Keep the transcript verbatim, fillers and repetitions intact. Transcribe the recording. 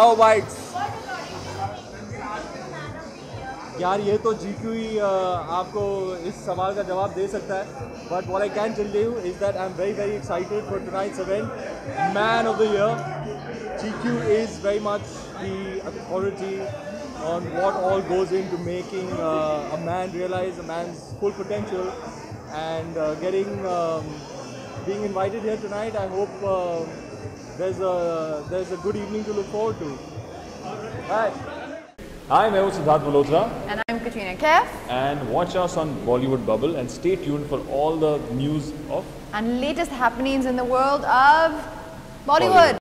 Now bites. यार ये तो G Q ही आपको इस सवाल का जवाब दे सकता है. But what I can tell you is that I'm very very excited for tonight's event. Man of the year. G Q is very much the authority on what all goes into making uh, a man realize a man's full potential. And uh, getting um, being invited here tonight, I hope uh, there's a there's a good evening to look forward to. Hi, hi, I'm Siddharth Palotra, and I'm Katrina Kaif. And watch us on Bollywood Bubble, and stay tuned for all the news of and latest happenings in the world of Bollywood. Bollywood.